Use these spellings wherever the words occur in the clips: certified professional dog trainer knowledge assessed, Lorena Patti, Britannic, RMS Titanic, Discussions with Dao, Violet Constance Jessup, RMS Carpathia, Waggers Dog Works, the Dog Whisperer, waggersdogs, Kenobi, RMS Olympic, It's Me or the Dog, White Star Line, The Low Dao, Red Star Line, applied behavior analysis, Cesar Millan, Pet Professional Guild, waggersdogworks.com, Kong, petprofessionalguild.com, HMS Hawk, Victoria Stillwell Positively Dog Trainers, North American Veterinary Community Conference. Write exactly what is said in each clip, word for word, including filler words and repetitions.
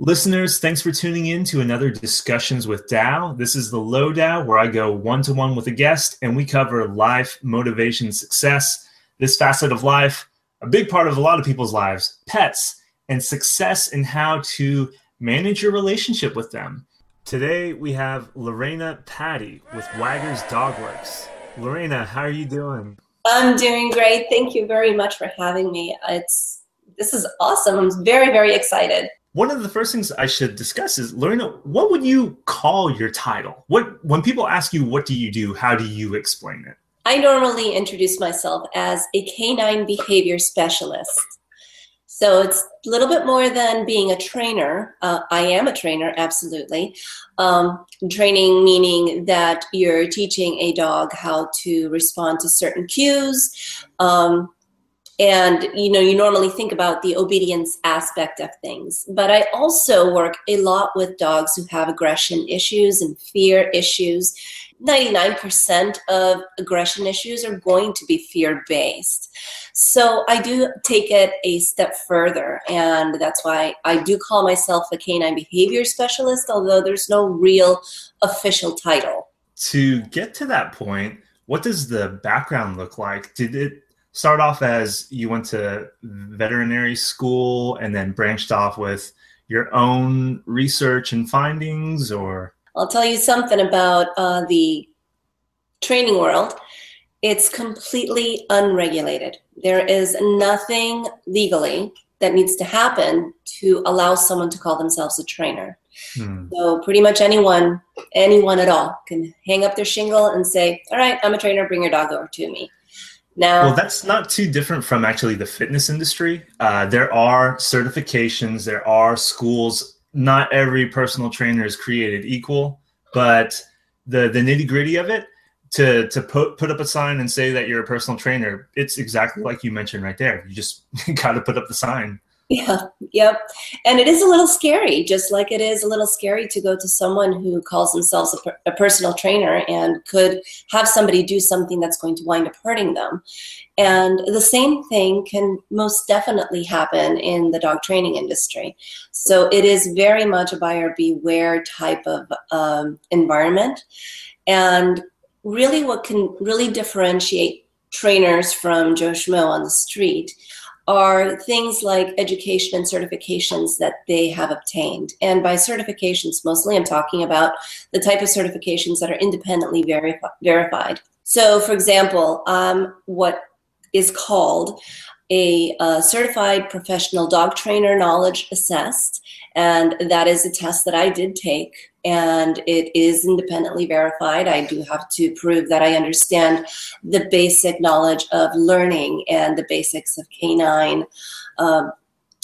Listeners, thanks for tuning in to another Discussions with Dao. This is the Low Dao, where I go one-to-one with a guest, and we cover life, motivation, success, this facet of life, a big part of a lot of people's lives, pets, and success and how to manage your relationship with them. Today, we have Lorena Patti with Waggers Dog Works. Lorena, how are you doing? I'm doing great. Thank you very much for having me. It's This is awesome. I'm very, very excited. One of the first things I should discuss is, Lorena, what would you call your title? What When people ask you, what do you do, how do you explain it? I normally introduce myself as a canine behavior specialist. So it's a little bit more than being a trainer. Uh, I am a trainer, absolutely. Um, training meaning that you're teaching a dog how to respond to certain cues. Um, And, you know, you normally think about the obedience aspect of things. But I also work a lot with dogs who have aggression issues and fear issues. ninety-nine percent of aggression issues are going to be fear-based. So I do take it a step further. And that's why I do call myself a canine behavior specialist, although there's no real official title. To get to that point, what does the background look like? Did it start off as you went to veterinary school and then branched off with your own research and findings, or? I'll tell you something about uh, the training world. It's completely unregulated. There is nothing legally that needs to happen to allow someone to call themselves a trainer. Hmm. So pretty much anyone, anyone at all can hang up their shingle and say, all right, I'm a trainer, bring your dog over to me. Now, well, that's not too different from actually the fitness industry. Uh, there are certifications, there are schools. Not every personal trainer is created equal, but the the nitty gritty of it, to to put put up a sign and say that you're a personal trainer, it's exactly like you mentioned right there. You just got to put up the sign. Yeah, yep. And it is a little scary, just like it is a little scary to go to someone who calls themselves a, per a personal trainer and could have somebody do something that's going to wind up hurting them. And the same thing can most definitely happen in the dog training industry. So it is very much a buyer beware type of um, environment. And really what can really differentiate trainers from Joe Schmo on the street are things like education and certifications that they have obtained. And by certifications, mostly I'm talking about the type of certifications that are independently ver verified. So for example, um, what is called a uh, certified professional dog trainer knowledge assessed, and that is a test that I did take, and it is independently verified. I do have to prove that I understand the basic knowledge of learning and the basics of canine uh,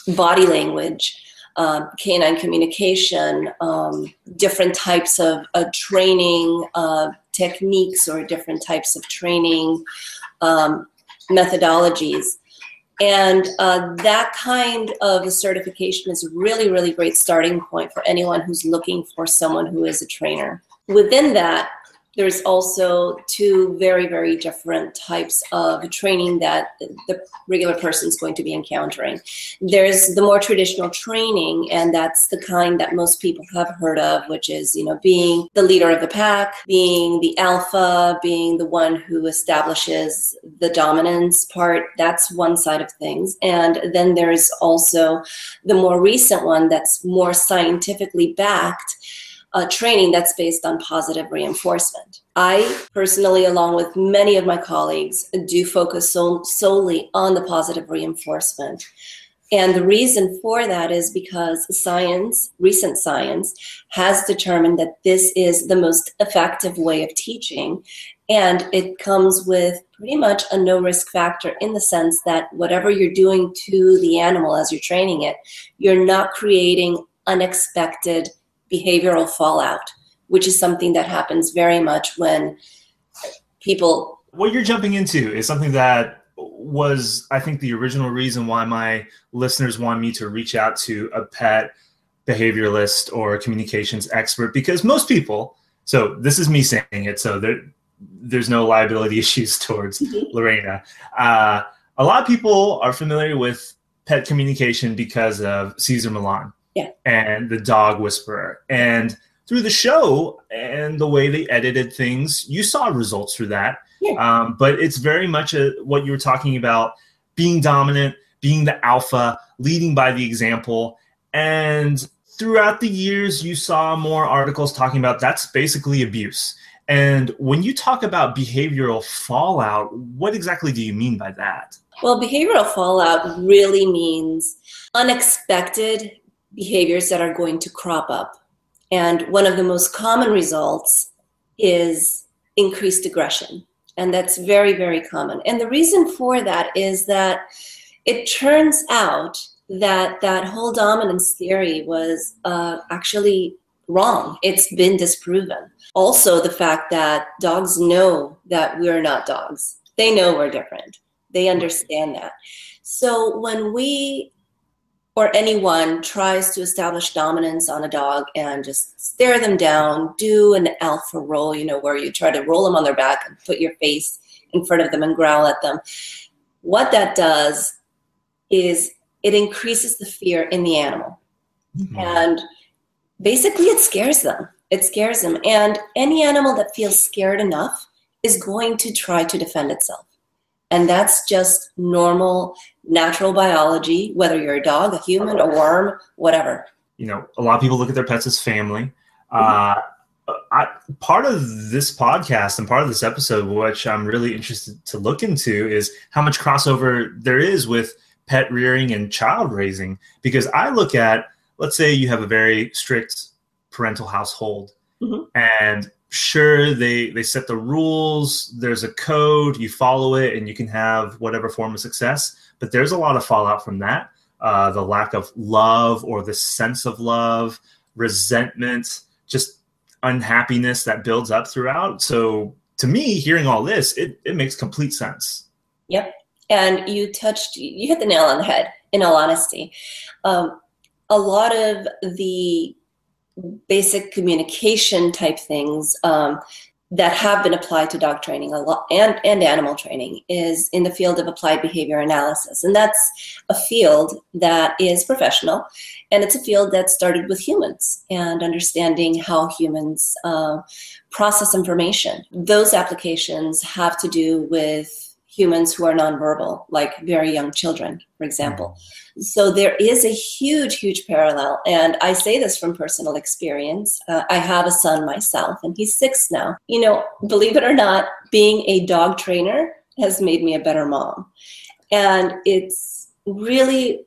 body language, uh, canine communication, um, different types of uh, training uh, techniques or different types of training um, methodologies. And uh, that kind of a certification is a really, really great starting point for anyone who's looking for someone who is a trainer. Within that, there's also two very, very different types of training that the regular person's going to be encountering. There's the more traditional training, and that's the kind that most people have heard of, which is, you know, being the leader of the pack, being the alpha, being the one who establishes the dominance part. That's one side of things. And then there's also the more recent one that's more scientifically backed, Uh, training that's based on positive reinforcement. I personally, along with many of my colleagues, do focus so, solely on the positive reinforcement. And the reason for that is because science, recent science, has determined that this is the most effective way of teaching. And it comes with pretty much a no-risk factor in the sense that whatever you're doing to the animal as you're training it, you're not creating unexpected behavioral fallout, which is something that happens very much when people... What you're jumping into is something that was, I think, the original reason why my listeners wanted me to reach out to a pet behavioralist or a communications expert, because most people, so this is me saying it, so there, there's no liability issues towards Lorena. Uh, a lot of people are familiar with pet communication because of Cesar Millan. yeah. and the Dog Whisperer. And through the show and the way they edited things, you saw results through that. Yeah. Um, but it's very much a, what you were talking about, being dominant, being the alpha, leading by the example. And throughout the years, you saw more articles talking about that's basically abuse. And when you talk about behavioral fallout, what exactly do you mean by that? Well, behavioral fallout really means unexpected behaviors that are going to crop up. And one of the most common results is increased aggression. And that's very, very common. And the reason for that is that it turns out that that whole dominance theory was uh, actually wrong. It's been disproven. Also, the fact that dogs know that we're not dogs. They know we're different. They understand that. So when we or anyone tries to establish dominance on a dog and just stare them down, do an alpha roll, you know, where you try to roll them on their back and put your face in front of them and growl at them, what that does is it increases the fear in the animal. Mm-hmm. And basically it scares them. It scares them. And any animal that feels scared enough is going to try to defend itself. And that's just normal, natural biology, whether you're a dog, a human, a worm, whatever. You know, a lot of people look at their pets as family. Mm-hmm. uh, I, part of this podcast and part of this episode, which I'm really interested to look into, is how much crossover there is with pet rearing and child raising. Because I look at, let's say you have a very strict parental household, mm-hmm. and sure, they, they set the rules, there's a code, you follow it, and you can have whatever form of success. But there's a lot of fallout from that, uh, the lack of love or the sense of love, resentment, just unhappiness that builds up throughout. So to me, hearing all this, it, it makes complete sense. Yep. And you touched, you hit the nail on the head, in all honesty. Um, a lot of the basic communication type things um, that have been applied to dog training a lot and, and animal training is in the field of applied behavior analysis. And that's a field that is professional, and it's a field that started with humans and understanding how humans uh, process information. Those applications have to do with humans who are nonverbal, like very young children, for example. So there is a huge, huge parallel. And I say this from personal experience. Uh, I have a son myself, and he's six now. You know, believe it or not, being a dog trainer has made me a better mom. And it's really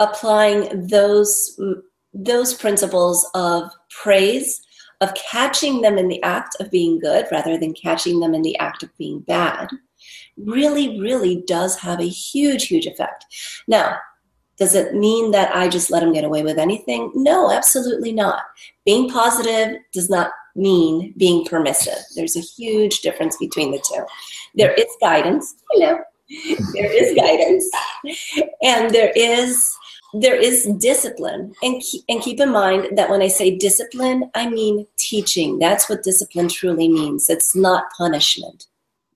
applying those, those principles of praise, of catching them in the act of being good rather than catching them in the act of being bad, really, really does have a huge, huge effect. Now, does it mean that I just let them get away with anything? No, absolutely not. Being positive does not mean being permissive. There's a huge difference between the two. There is guidance, you know, there is guidance, and there is there is discipline. And, keep, and keep in mind that when I say discipline, I mean teaching. That's what discipline truly means. It's not punishment.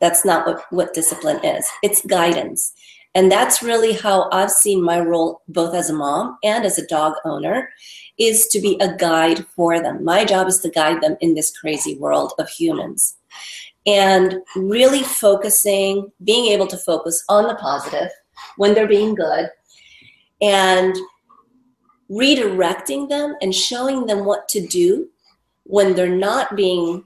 That's not what, what discipline is. It's guidance. And that's really how I've seen my role, both as a mom and as a dog owner, is to be a guide for them. My job is to guide them in this crazy world of humans. And really focusing, being able to focus on the positive when they're being good, and redirecting them and showing them what to do when they're not being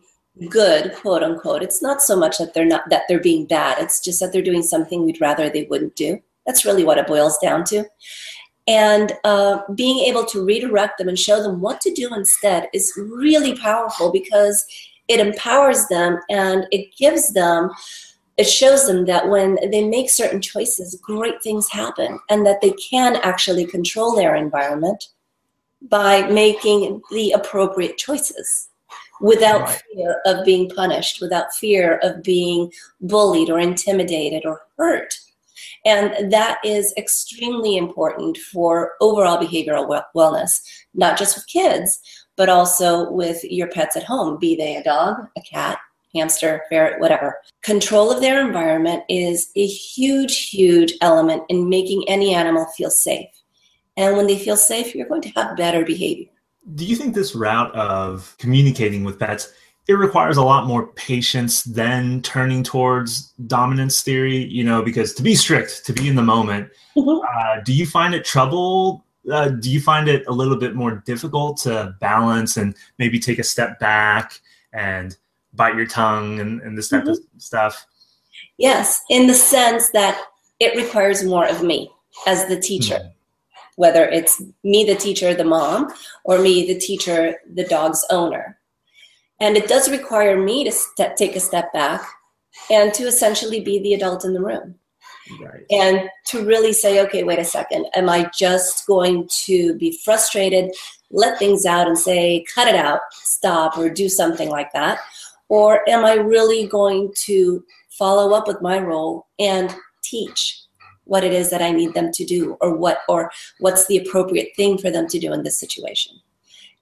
good, quote unquote. It's not so much that they're not that they're being bad. It's just that they're doing something we'd rather they wouldn't do. That's really what it boils down to. And uh, being able to redirect them and show them what to do instead is really powerful, because it empowers them, and it gives them, it shows them that when they make certain choices, great things happen, and that they can actually control their environment by making the appropriate choices. Without right. fear of being punished, without fear of being bullied or intimidated or hurt. And that is extremely important for overall behavioral wellness, not just with kids, but also with your pets at home, be they a dog, a cat, hamster, ferret, whatever. Control of their environment is a huge, huge element in making any animal feel safe. And when they feel safe, you're going to have better behavior. Do you think this route of communicating with pets, it requires a lot more patience than turning towards dominance theory, you know, because to be strict, to be in the moment, mm-hmm. uh, do you find it trouble? Uh, do you find it a little bit more difficult to balance and maybe take a step back and bite your tongue and, and this type mm-hmm. of stuff? Yes, in the sense that it requires more of me as the teacher. Mm-hmm. Whether it's me, the teacher, the mom, or me, the teacher, the dog's owner. And it does require me to step, take a step back and to essentially be the adult in the room. Right. And to really say, okay, wait a second, am I just going to be frustrated, let things out and say, cut it out, stop, or do something like that? Or am I really going to follow up with my role and teach what it is that I need them to do, or what, or what's the appropriate thing for them to do in this situation?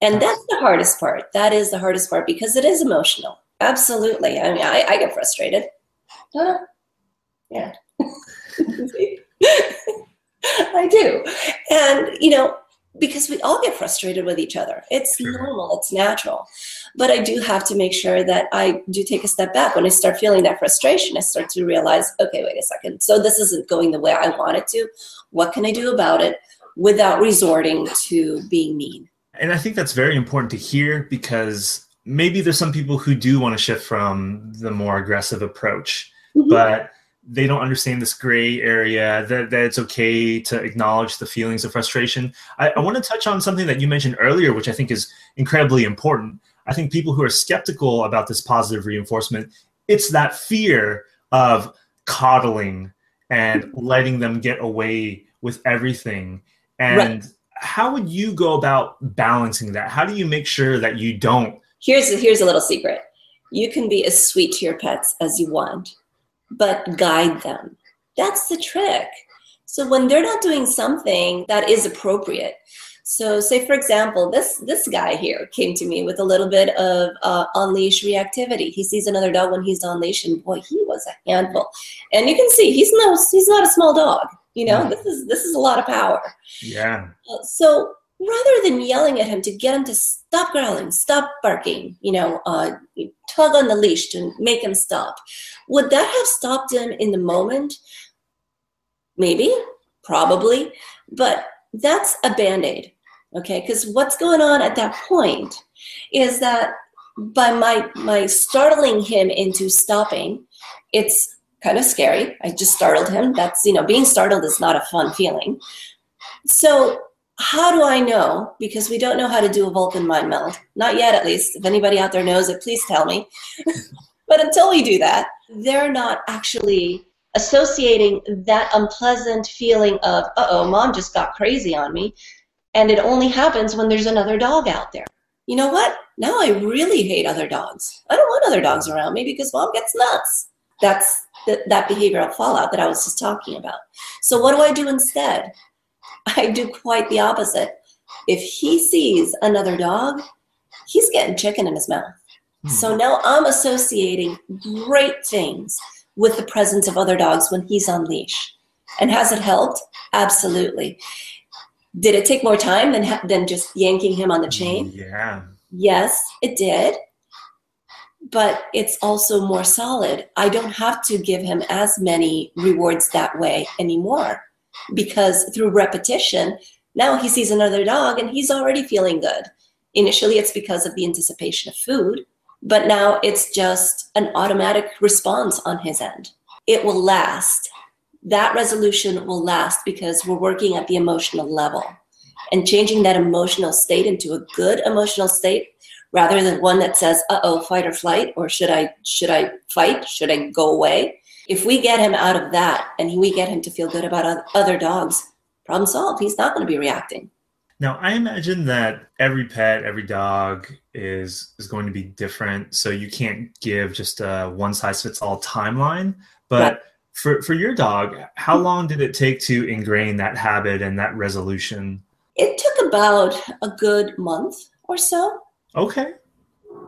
And that's the hardest part. That is the hardest part because it is emotional. Absolutely. I mean, I, I get frustrated. Huh? Yeah. I do. And, you know, because we all get frustrated with each other. It's sure. normal. It's natural. But I do have to make sure that I do take a step back. When I start feeling that frustration, I start to realize, okay, wait a second. So this isn't going the way I want it to. What can I do about it without resorting to being mean? And I think that's very important to hear, because maybe there's some people who do want to shift from the more aggressive approach, mm-hmm. but they don't understand this gray area, that, that it's okay to acknowledge the feelings of frustration. I, I want to touch on something that you mentioned earlier, which I think is incredibly important. I think people who are skeptical about this positive reinforcement, it's that fear of coddling and letting them get away with everything. And right. how would you go about balancing that? How do you make sure that you don't? Here's a, here's a little secret. You can be as sweet to your pets as you want, but guide them. That's the trick. So when they're not doing something that is appropriate. So say, for example, this, this guy here came to me with a little bit of uh, on-leash reactivity. He sees another dog when he's on leash, and boy, he was a handful. And you can see he's no, he's not a small dog. You know, yeah. this is this is a lot of power. Yeah. So rather than yelling at him to get him to stop growling, stop barking, you know, uh, tug on the leash to make him stop, would that have stopped him in the moment? Maybe, probably, but that's a Band-Aid, okay? Because what's going on at that point is that by my, my startling him into stopping, it's kind of scary. I just startled him. That's, you know, being startled is not a fun feeling. So how do I know? Because we don't know how to do a Vulcan mind meld. Not yet, at least. If anybody out there knows it, please tell me. But until we do that, they're not actually associating that unpleasant feeling of, uh-oh, mom just got crazy on me. And it only happens when there's another dog out there. You know what? Now I really hate other dogs. I don't want other dogs around me because mom gets nuts. That's the, that behavioral fallout that I was just talking about. So what do I do instead? I do quite the opposite. If he sees another dog, he's getting chicken in his mouth. Mm. So now I'm associating great things with the presence of other dogs when he's on leash. And has it helped? Absolutely. Did it take more time than, than just yanking him on the chain? Yeah. Yes, it did. But it's also more solid. I don't have to give him as many rewards that way anymore. Because through repetition, now he sees another dog and he's already feeling good. Initially, it's because of the anticipation of food, but now it's just an automatic response on his end. It will last. That resolution will last because we're working at the emotional level and changing that emotional state into a good emotional state rather than one that says, uh-oh, fight or flight, or should I, should I fight? Should I go away? If we get him out of that and we get him to feel good about other dogs, problem solved. He's not going to be reacting. Now, I imagine that every pet, every dog is is going to be different. So you can't give just a one-size-fits-all timeline. But right. for, for your dog, how long did it take to ingrain that habit and that resolution? It took about a good month or so. Okay.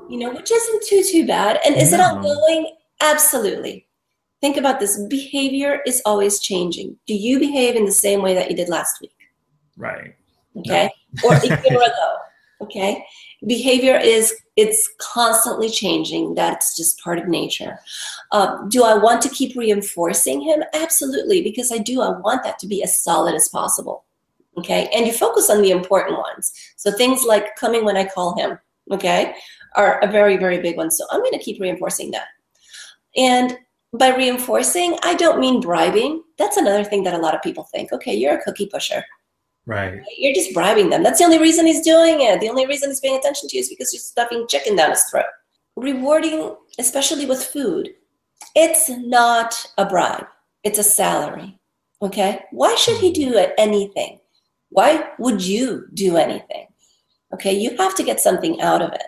You know, which isn't too, too bad. And is no. it ongoing? Absolutely. Think about this. Behavior is always changing. Do you behave in the same way that you did last week? Right. Okay. No. Or ignore though. Okay. Behavior is, it's constantly changing. That's just part of nature. Um, do I want to keep reinforcing him? Absolutely. Because I do. I want that to be as solid as possible. Okay. And you focus on the important ones. So things like coming when I call him, okay, are a very, very big one. So I'm going to keep reinforcing that. And by reinforcing, I don't mean bribing. That's another thing that a lot of people think. Okay. You're a cookie pusher. Right. You're just bribing them. That's the only reason he's doing it. The only reason he's paying attention to you is because you're stuffing chicken down his throat. Rewarding, especially with food, it's not a bribe. It's a salary. Okay? Why should he do anything? Why would you do anything? Okay? You have to get something out of it.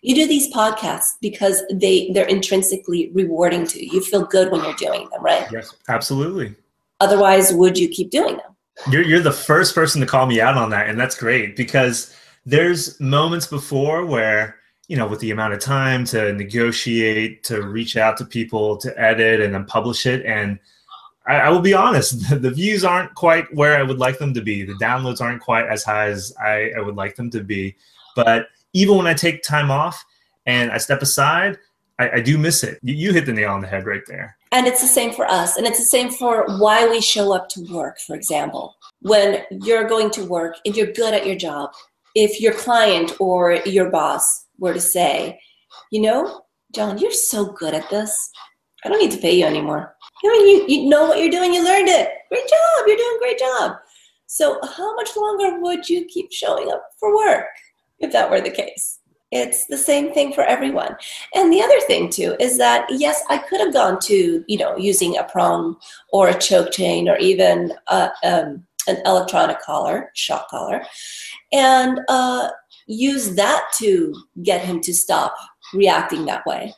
You do these podcasts because they, they're intrinsically rewarding to you. You feel good when you're doing them, right? Yes, absolutely. Otherwise, would you keep doing them? You're, you're the first person to call me out on that. And that's great, because there's moments before where, you know, with the amount of time to negotiate, to reach out to people, to edit and then publish it. And I, I will be honest, the, the views aren't quite where I would like them to be. The downloads aren't quite as high as I, I would like them to be. But even when I take time off and I step aside, I, I do miss it. You, you hit the nail on the head right there. And it's the same for us. And it's the same for why we show up to work, for example. When you're going to work, if you're good at your job, if your client or your boss were to say, you know, John, you're so good at this. I don't need to pay you anymore. I mean, you, you know what you're doing. You learned it. Great job. You're doing a great job. So how much longer would you keep showing up for work if that were the case? It's the same thing for everyone. And the other thing too is that, yes, I could have gone to, you know, using a prong or a choke chain or even uh, um, an electronic collar, shock collar, and uh, use that to get him to stop reacting that way.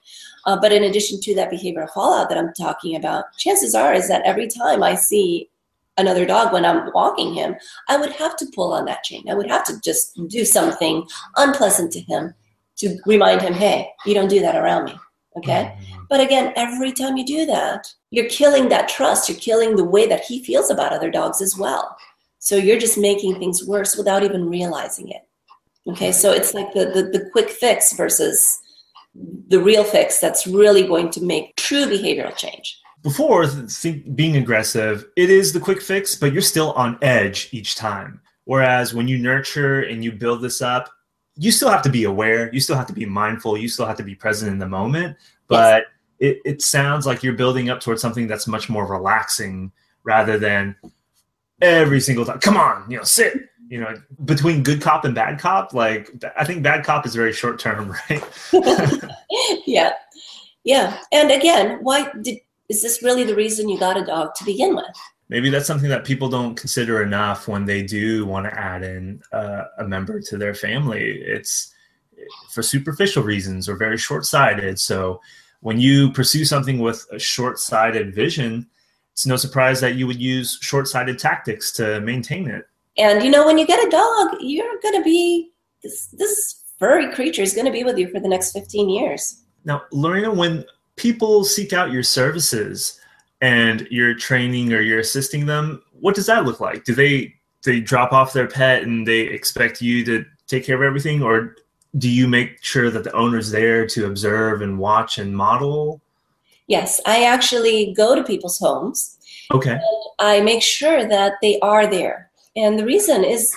Uh, but in addition to that behavioral fallout that I'm talking about, chances are is that every time I see another dog when I'm walking him, I would have to pull on that chain. I would have to just do something unpleasant to him to remind him, hey, you don't do that around me, okay? Mm-hmm. But again, every time you do that, you're killing that trust. You're killing the way that he feels about other dogs as well. So you're just making things worse without even realizing it, okay? Right. So it's like the, the, the quick fix versus the real fix that's really going to make true behavioral change. Before think, being aggressive, it is the quick fix, but you're still on edge each time. Whereas when you nurture and you build this up, you still have to be aware. You still have to be mindful. You still have to be present in the moment. But yes. it, it sounds like you're building up towards something that's much more relaxing rather than every single time. Come on, you know, sit. You know, between good cop and bad cop, like I think bad cop is very short term, right? Yeah. Yeah. And again, why did is this really the reason you got a dog to begin with? Maybe that's something that people don't consider enough when they do want to add in uh, a member to their family. It's for superficial reasons or very short-sighted. So when you pursue something with a short-sighted vision, it's no surprise that you would use short-sighted tactics to maintain it. And, you know, when you get a dog, you're going to be this, this furry creature is going to be with you for the next fifteen years. Now, Lorena, when people seek out your services and you're training or you're assisting them, what does that look like? Do they they drop off their pet and they expect you to take care of everything? Or do you make sure that the owner's there to observe and watch and model? Yes, I actually go to people's homes. Okay. And I make sure that they are there. And the reason is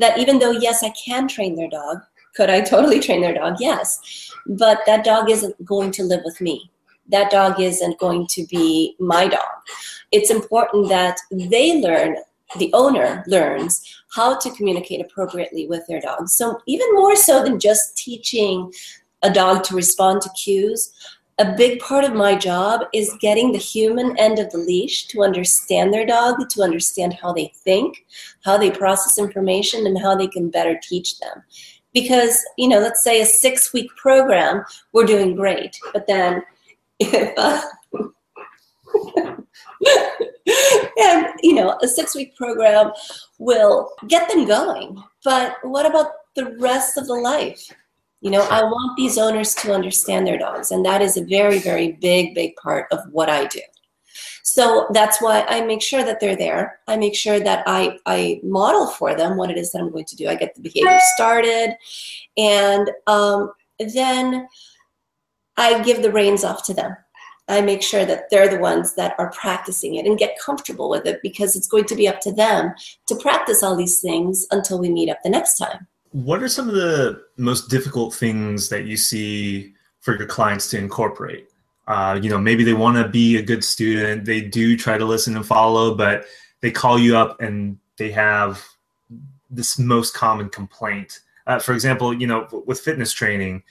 that even though, yes, I can train their dog, could I totally train their dog? Yes. But that dog isn't going to live with me. That dog isn't going to be my dog. It's important that they learn, the owner learns how to communicate appropriately with their dog. So even more so than just teaching a dog to respond to cues, a big part of my job is getting the human end of the leash to understand their dog, to understand how they think, how they process information, and how they can better teach them. Because, you know, let's say a six-week program, we're doing great. But then if, uh, and, you know, a six-week program will get them going. But what about the rest of the life? You know, I want these owners to understand their dogs. And that is a very, very big, big part of what I do. So that's why I make sure that they're there. I make sure that I, I model for them what it is that I'm going to do. I get the behavior started, and um, then I give the reins off to them. I make sure that they're the ones that are practicing it and get comfortable with it, because it's going to be up to them to practice all these things until we meet up the next time. What are some of the most difficult things that you see for your clients to incorporate? Uh, you know, maybe they want to be a good student. They do try to listen and follow, but they call you up and they have this most common complaint. Uh, for example, you know, with fitness training,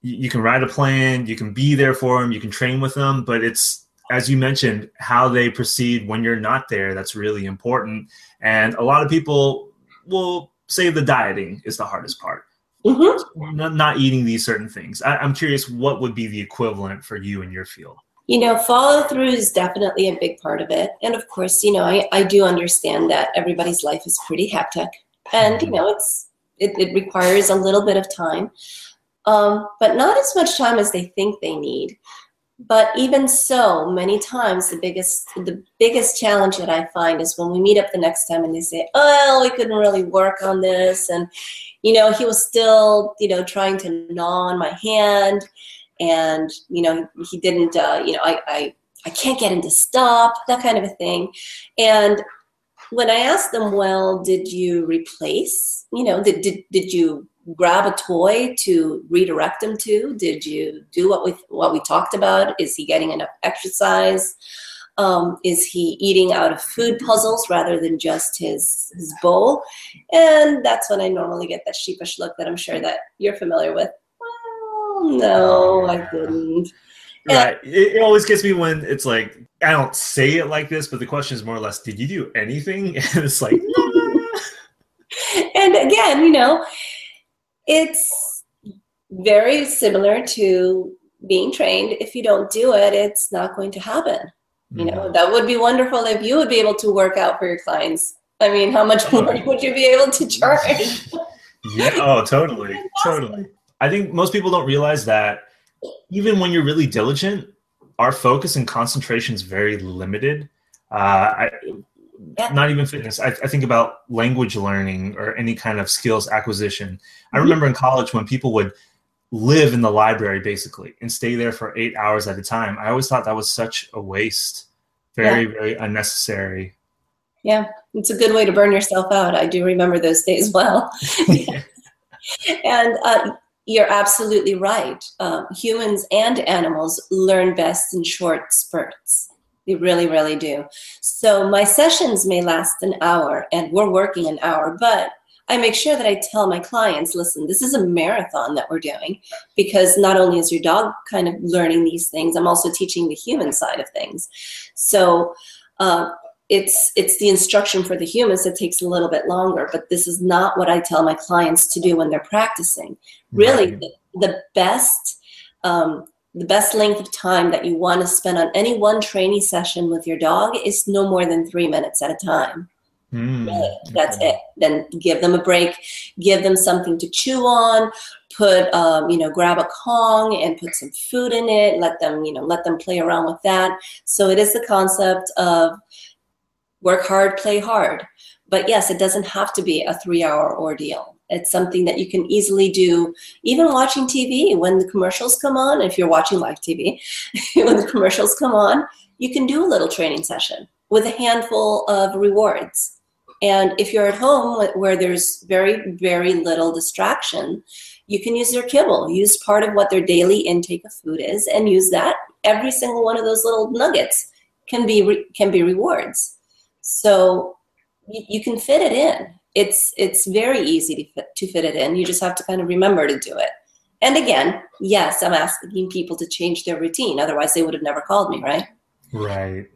you can write a plan, you can be there for them, you can train with them, but it's, as you mentioned, how they proceed when you're not there that's really important. And a lot of people will say the dieting is the hardest part, mm-hmm. not, not eating these certain things. I, I'm curious, what would be the equivalent for you in your field? You know, follow through is definitely a big part of it. And of course, you know, I, I do understand that everybody's life is pretty hectic, and, you know, it's it, it requires a little bit of time. Um, but not as much time as they think they need. But even so, many times the biggest the biggest challenge that I find is when we meet up the next time and they say, "Oh, we couldn't really work on this," and you know, he was still you know trying to gnaw on my hand, and you know, he didn't. Uh, you know, I, I I can't get him to stop, that kind of a thing. And when I ask them, "Well, did you replace? You know, did did, did you?" grab a toy to redirect him to? Did you do what we what we talked about? Is he getting enough exercise? Um, is he eating out of food puzzles rather than just his his bowl?" And that's when I normally get that sheepish look that I'm sure that you're familiar with. Well, no, I didn't. Right. It, it always gets me when it's like, I don't say it like this, but the question is more or less, did you do anything? And it's like, and again, you know, it's very similar to being trained. If you don't do it, it's not going to happen. You know, that would be wonderful if you would be able to work out for your clients. I mean, how much more would you be able to charge? Yeah, oh, totally, totally. I think most people don't realize that even when you're really diligent, our focus and concentration is very limited. Uh, I, Yeah. Not even fitness. I, I think about language learning or any kind of skills acquisition. I remember in college when people would live in the library basically and stay there for eight hours at a time. I always thought that was such a waste. Very, yeah. very unnecessary. Yeah. It's a good way to burn yourself out. I do remember those days well. And uh, you're absolutely right. Um, humans and animals learn best in short spurts. They really, really do. So my sessions may last an hour and we're working an hour, but I make sure that I tell my clients, listen, this is a marathon that we're doing, because not only is your dog kind of learning these things, I'm also teaching the human side of things. So uh, it's, it's the instruction for the humans that takes a little bit longer, but this is not what I tell my clients to do when they're practicing. Really, right. the, the best um, The best length of time that you want to spend on any one training session with your dog is no more than three minutes at a time. Mm, really, that's okay. it. Then give them a break, give them something to chew on, put, um, you know, grab a Kong and put some food in it. Let them, you know, let them play around with that. So it is the concept of work hard, play hard. But yes, it doesn't have to be a three hour ordeal. It's something that you can easily do, even watching T V. When the commercials come on, if you're watching live T V, when the commercials come on, you can do a little training session with a handful of rewards. And if you're at home where there's very, very little distraction, you can use their kibble, use part of what their daily intake of food is and use that. Every single one of those little nuggets can be, re- can be rewards. So y- you can fit it in. It's it's very easy to fit, to fit it in. You just have to kind of remember to do it. And again, yes, I'm asking people to change their routine. Otherwise, they would have never called me, right? Right.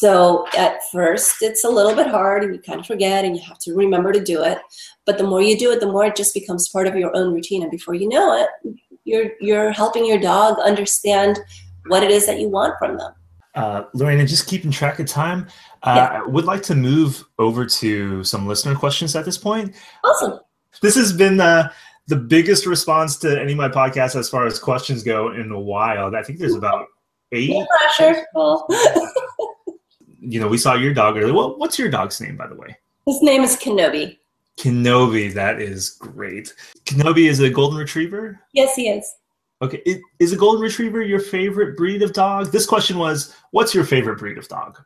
So at first, it's a little bit hard, and you kind of forget, and you have to remember to do it. But the more you do it, the more it just becomes part of your own routine. And before you know it, you're you're helping your dog understand what it is that you want from them. Uh, Lorena, just keeping track of time. Uh, yeah. I would like to move over to some listener questions at this point. Awesome. This has been uh, the biggest response to any of my podcasts as far as questions go in a while. I think there's about eight. No pressure. you know, we saw your dog earlier. Well, what's your dog's name, by the way? His name is Kenobi. Kenobi, that is great. Kenobi is a golden retriever? Yes, he is. Okay, it, is a golden retriever your favorite breed of dog? This question was, what's your favorite breed of dog?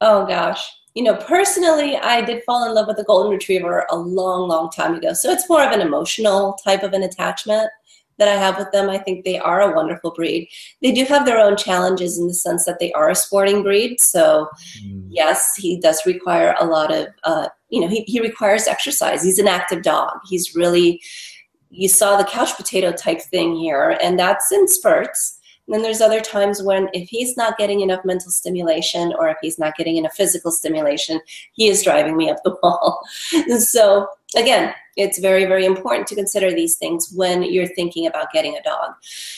Oh, gosh. You know, personally, I did fall in love with a golden retriever a long, long time ago. So it's more of an emotional type of an attachment that I have with them. I think they are a wonderful breed. They do have their own challenges in the sense that they are a sporting breed. So mm. yes, he does require a lot of, uh, you know, he, he requires exercise. He's an active dog. He's really, you saw the couch potato type thing here, and that's in spurts. And then there's other times when if he's not getting enough mental stimulation or if he's not getting enough physical stimulation, he is driving me up the wall. So again, it's very, very important to consider these things when you're thinking about getting a dog.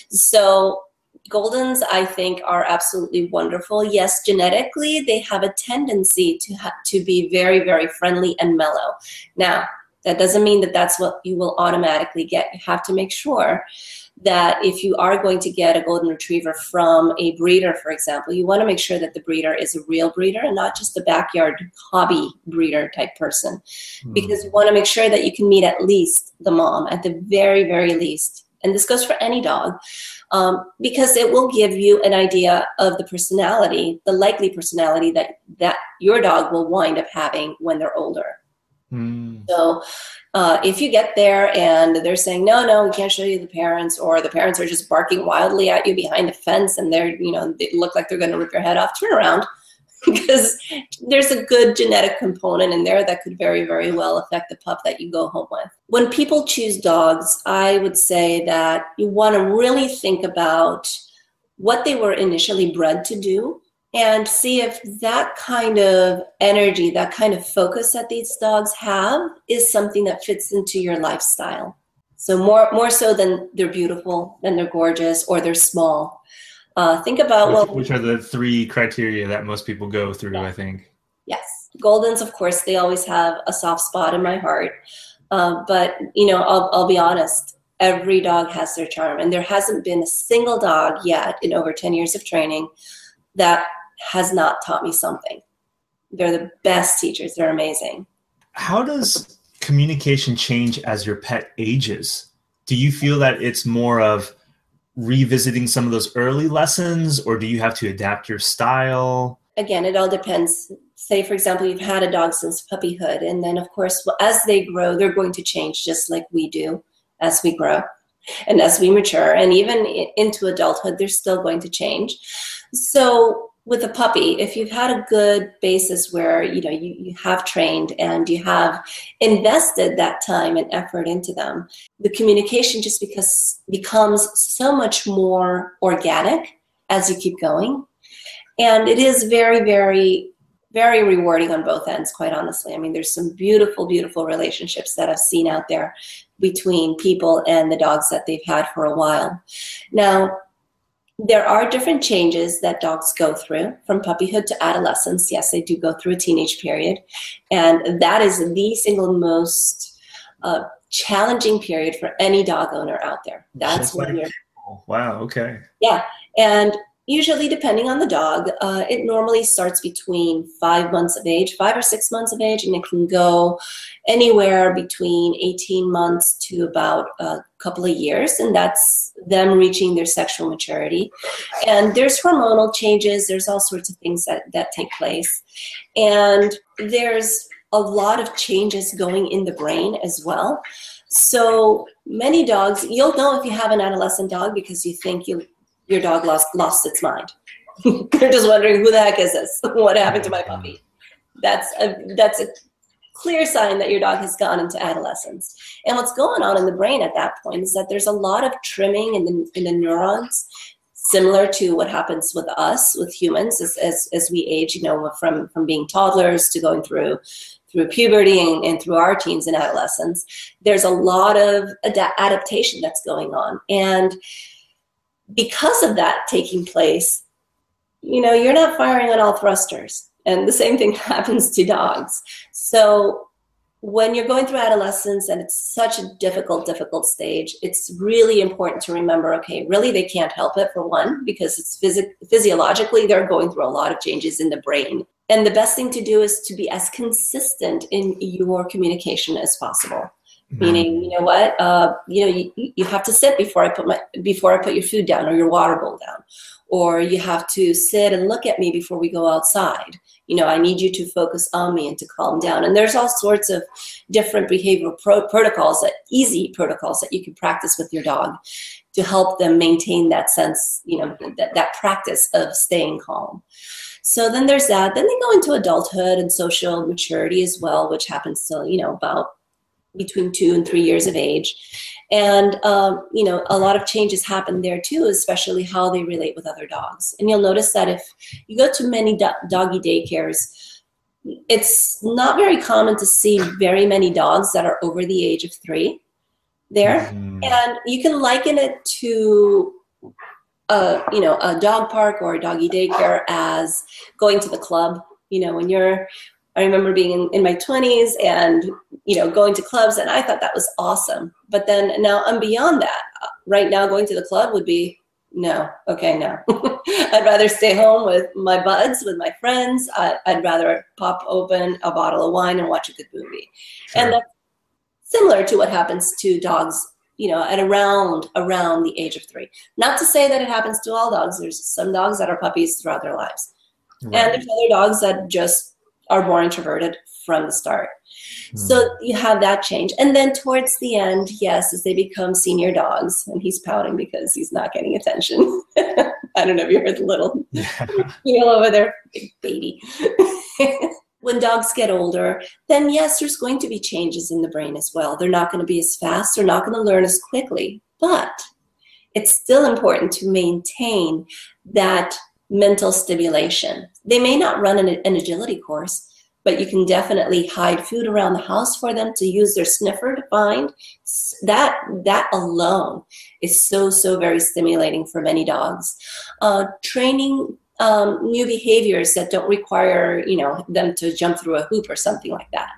So Goldens, I think, are absolutely wonderful. Yes, genetically, they have a tendency to, ha to be very, very friendly and mellow. Now, that doesn't mean that that's what you will automatically get. You have to make sure that if you are going to get a golden retriever from a breeder, for example, you want to make sure that the breeder is a real breeder and not just a backyard hobby breeder type person, mm. because you want to make sure that you can meet at least the mom, at the very, very least. And this goes for any dog, um, because it will give you an idea of the personality, the likely personality that, that your dog will wind up having when they're older. So uh, if you get there and they're saying, no, no, we can't show you the parents, or the parents are just barking wildly at you behind the fence and they're, you know, they look like they're going to rip your head off, turn around, because there's a good genetic component in there that could very, very well affect the pup that you go home with. When people choose dogs, I would say that you want to really think about what they were initially bred to do, and see if that kind of energy, that kind of focus that these dogs have is something that fits into your lifestyle. So more, more so than they're beautiful, than they're gorgeous, or they're small. Uh, think about which, well, which are the three criteria that most people go through, I think. Yes. Goldens, of course, they always have a soft spot in my heart. Uh, but, you know, I'll, I'll be honest. Every dog has their charm. And there hasn't been a single dog yet in over ten years of training that has not taught me something. They're the best teachers. They're amazing. How does communication change as your pet ages? Do you feel that it's more of revisiting some of those early lessons, or do you have to adapt your style? Again, it all depends. Say, for example, you've had a dog since puppyhood, and then, of course, as they grow, they're going to change just like we do as we grow. And as we mature, and even into adulthood, they're still going to change. So with a puppy, if you've had a good basis where, you know, you, you have trained and you have invested that time and effort into them, the communication just because becomes so much more organic as you keep going. And it is very, very, very rewarding on both ends, quite honestly. I mean, there's some beautiful, beautiful relationships that I've seen out there between people and the dogs that they've had for a while. Now, there are different changes that dogs go through from puppyhood to adolescence. Yes, they do go through a teenage period. And that is the single most uh, challenging period for any dog owner out there. That's when you're... Wow, okay. Yeah. And usually, depending on the dog, uh, it normally starts between five months of age, five or six months of age, and it can go anywhere between eighteen months to about a couple of years, and that's them reaching their sexual maturity. And there's hormonal changes. There's all sorts of things that, that take place. And there's a lot of changes going in the brain as well. So many dogs, you'll know if you have an adolescent dog because you think you your dog lost, lost its mind. They're just wondering, who the heck is this? What happened to my puppy? That's a, that's a clear sign that your dog has gone into adolescence. And what's going on in the brain at that point is that there's a lot of trimming in the, in the neurons, similar to what happens with us, with humans, as, as, as we age, you know, from, from being toddlers to going through through puberty and, and through our teens and adolescence. There's a lot of ad- adaptation that's going on. And because of that taking place, you know, you're not firing on all thrusters. And the same thing happens to dogs. So when you're going through adolescence and it's such a difficult, difficult stage, it's really important to remember, okay, really they can't help it, for one, because it's phys- physiologically they're going through a lot of changes in the brain. And the best thing to do is to be as consistent in your communication as possible. Mm-hmm. Meaning, you know what, uh, you know, you, you have to sit before I put my, before I put your food down or your water bowl down, or you have to sit and look at me before we go outside. You know, I need you to focus on me and to calm down. And there's all sorts of different behavioral pro- protocols, that easy protocols that you can practice with your dog to help them maintain that sense, you know, that, that practice of staying calm. So then there's that. Then they go into adulthood and social maturity as well, which happens to, you know, about between two and three years of age. And, um, you know, a lot of changes happen there too, especially how they relate with other dogs. And you'll notice that if you go to many do- doggy daycares, it's not very common to see very many dogs that are over the age of three there. Mm-hmm. And you can liken it to a, you know, a dog park or a doggy daycare as going to the club. You know, when you're, I remember being in, in my twenties and, you know, going to clubs, and I thought that was awesome. But then now I'm beyond that. Right now going to the club would be, no, okay, no. I'd rather stay home with my buds, with my friends. I, I'd rather pop open a bottle of wine and watch a good movie. Sure. And that's similar to what happens to dogs, you know, at around around the age of three. Not to say that it happens to all dogs. There's some dogs that are puppies throughout their lives. Right. And there's other dogs that just are more introverted from the start. Mm. So you have that change. And then towards the end, yes, as they become senior dogs, and he's pouting because he's not getting attention. I don't know if you heard the little yeah. heel over there, baby. When dogs get older, then yes, there's going to be changes in the brain as well. They're not going to be as fast. They're not going to learn as quickly, but it's still important to maintain that mental stimulation. They may not run an, an agility course, but you can definitely hide food around the house for them to use their sniffer to find. That that alone is so, so very stimulating for many dogs. Uh, training um, new behaviors that don't require, you know, them to jump through a hoop or something like that.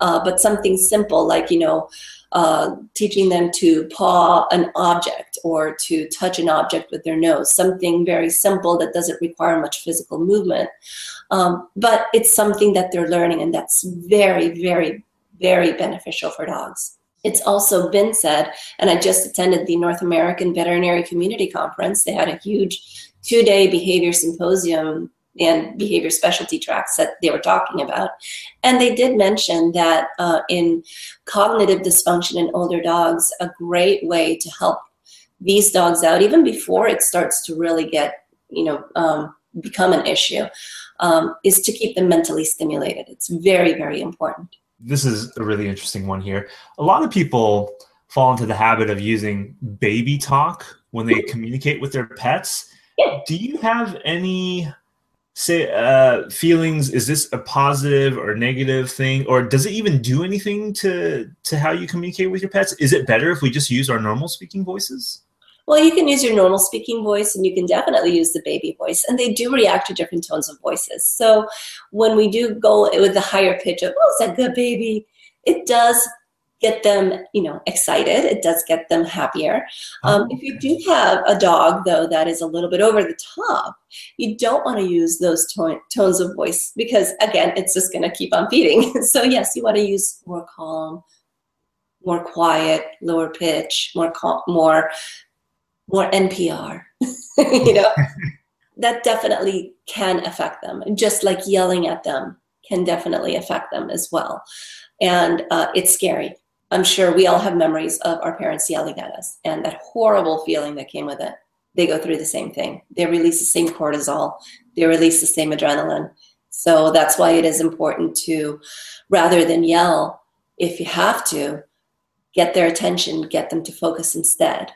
Uh, but something simple like, you know, uh, teaching them to paw an object or to touch an object with their nose, something very simple that doesn't require much physical movement. Um, but it's something that they're learning, and that's very, very, very beneficial for dogs. It's also been said, and I just attended the North American Veterinary Community Conference. They had a huge two-day behavior symposium and behavior specialty tracks that they were talking about. And they did mention that uh, in cognitive dysfunction in older dogs, a great way to help these dogs out, even before it starts to really get, you know, um, become an issue, um, is to keep them mentally stimulated. It's very, very important. This is a really interesting one here. A lot of people fall into the habit of using baby talk when they communicate with their pets. Yeah. Do you have any... Say uh, feelings, is this a positive or negative thing? Or does it even do anything to, to how you communicate with your pets? Is it better if we just use our normal speaking voices? Well, you can use your normal speaking voice, and you can definitely use the baby voice. And they do react to different tones of voices. So when we do go with the higher pitch of, oh, is that good, baby? It does get them, you know, excited. It does get them happier. Um, okay. If you do have a dog, though, that is a little bit over the top, you don't want to use those to- tones of voice because, again, it's just going to keep on feeding. So, yes, you want to use more calm, more quiet, lower pitch, more cal- more, more N P R, you know. That definitely can affect them, just like yelling at them can definitely affect them as well. And uh, it's scary. I'm sure we all have memories of our parents yelling at us and that horrible feeling that came with it. They go through the same thing. They release the same cortisol. They release the same adrenaline. So that's why it is important to, rather than yell, if you have to, get their attention, get them to focus instead.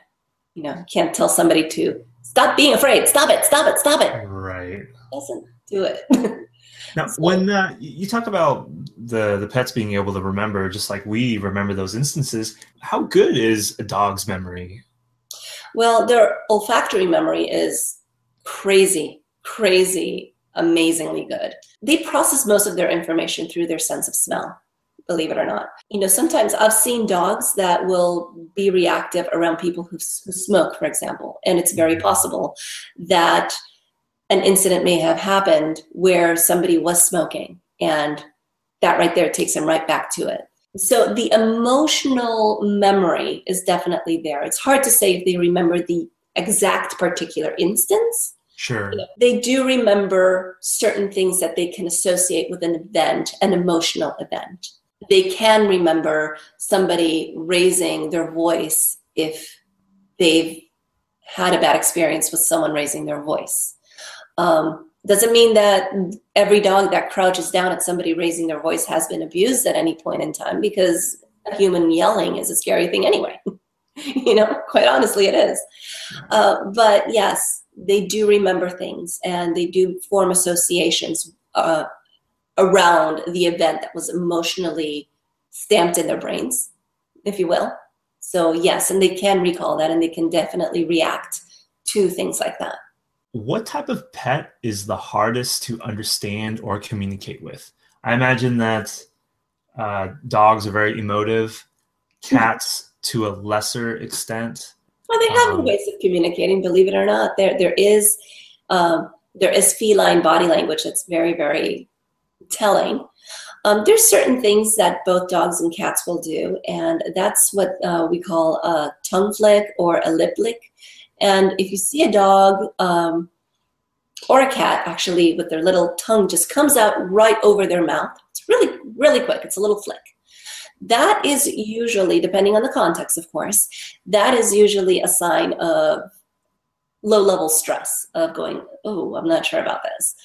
You know, you can't tell somebody to stop being afraid. Stop it, stop it, stop it. Right. Doesn't do it. Now, when uh, you talk about the, the pets being able to remember, just like we remember those instances, how good is a dog's memory? Well, their olfactory memory is crazy, crazy, amazingly good. They process most of their information through their sense of smell, believe it or not. You know, sometimes I've seen dogs that will be reactive around people who, who smoke, for example, and it's very possible that an incident may have happened where somebody was smoking, and that right there takes them right back to it. So the emotional memory is definitely there. It's hard to say if they remember the exact particular instance. Sure. They do remember certain things that they can associate with an event, an emotional event. They can remember somebody raising their voice if they've had a bad experience with someone raising their voice. Um, doesn't mean that every dog that crouches down at somebody raising their voice has been abused at any point in time, because a human yelling is a scary thing anyway. You know, quite honestly, it is. Uh, but yes, they do remember things, and they do form associations uh, around the event that was emotionally stamped in their brains, if you will. So yes, and they can recall that, and they can definitely react to things like that. What type of pet is the hardest to understand or communicate with? I imagine that uh, dogs are very emotive, cats to a lesser extent. Well, they have um, ways of communicating, believe it or not. There, there is, um, there is feline body language that's very, very telling. Um, there's certain things that both dogs and cats will do, and that's what uh, we call a tongue flick or a lip lick. And if you see a dog um, or a cat, actually, with their little tongue just comes out right over their mouth, it's really, really quick. It's a little flick. That is usually, depending on the context, of course, that is usually a sign of low-level stress, of going, oh, I'm not sure about this.